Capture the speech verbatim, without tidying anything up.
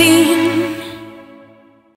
Roladin.